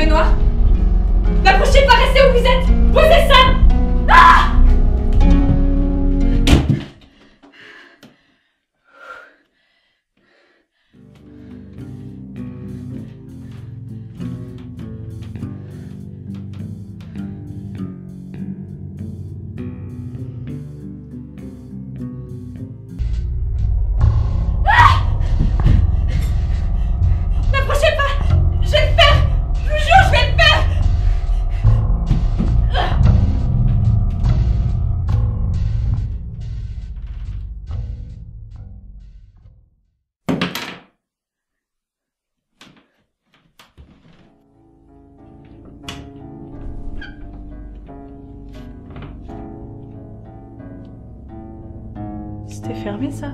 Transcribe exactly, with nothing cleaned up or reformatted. baignoire. N'approchez pas, restez où vous êtes. Posez ça. Ah! C'était fermé, ça?